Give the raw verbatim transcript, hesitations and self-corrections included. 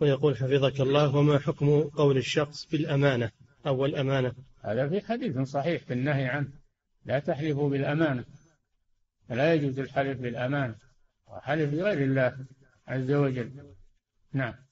ويقول حفظك الله: وما حكم قول الشخص بالأمانة أو الأمانة؟ هذا في حديث صحيح في النهي عنه: لا تحلفوا بالأمانة. لا يجوز الحلف بالأمانة وحلف بغير الله عز وجل. نعم.